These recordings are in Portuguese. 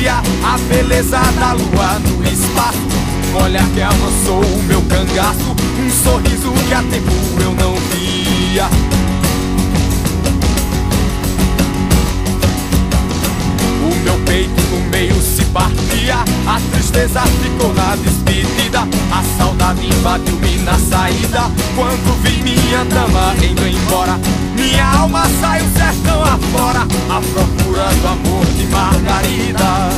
dia, a beleza da lua no espaço. Olha que avançou o meu cangaço, um sorriso que há tempo eu não via. O meu peito no meio se partia, a tristeza ficou na despedida, a saudade invadiu-me na saída, quando vi minha dama indo embora. Minha alma saiu sertão afora, à procura do amor de Margarida.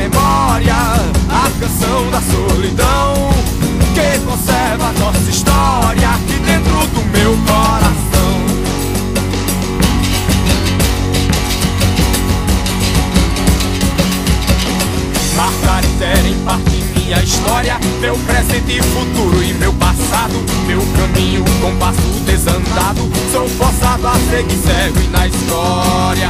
Memória, a canção da solidão que conserva a nossa história aqui dentro do meu coração. Margarida era em parte minha história, meu presente, futuro e meu passado, meu caminho com passo desandado, sou forçado a seguir cego e na história.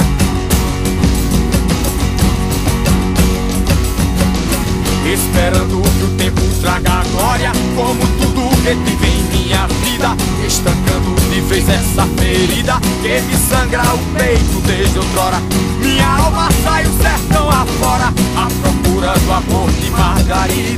Esperando que o tempo traga a glória, como tudo que tive em minha vida, estancando de vez essa ferida que me sangra o peito desde outrora. Minha alma sai o sertão afora, à procura do amor de Margarida.